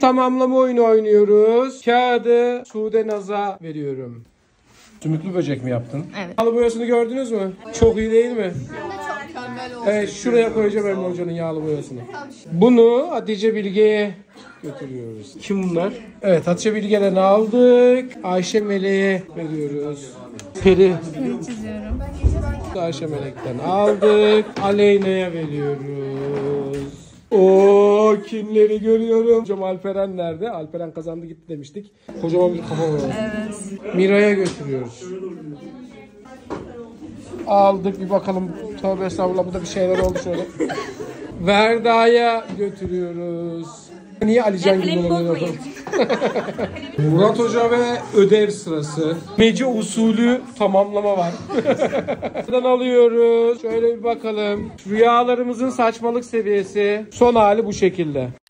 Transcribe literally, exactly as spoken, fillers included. Tamamlama oyunu oynuyoruz. Kağıdı Sude Naz'a veriyorum. Sümüklü böcek mi yaptın? Evet. Yağlı boyasını gördünüz mü? Evet. Çok iyi değil mi? Çok evet, şuraya koyacağım Emre Hoca'nın yağlı boyasını. Bunu Hatice Bilge'ye götürüyoruz. Kim bunlar? Evet, Hatice Bilge'den aldık. Ayşe Melek'e veriyoruz. Peri. Peri çiziyorum. Ayşe Melek'ten aldık. Aleyna'ya veriyoruz. Ooo, kimleri görüyorum. Hocam Alperen nerede? Alperen kazandı gitti demiştik. Kocaman bir kafa var. Evet. Mira'ya götürüyoruz. Aldık bir bakalım. Tövbe estağfurullah, bu da bir şeyler oldu şöyle. Verda'ya götürüyoruz. Niye Alican gibi olamıyor? Murat Hoca ve ödev sırası. Mece usulü tamamlama var. Buradan alıyoruz. Şöyle bir bakalım. Rüyalarımızın saçmalık seviyesi. Son hali bu şekilde.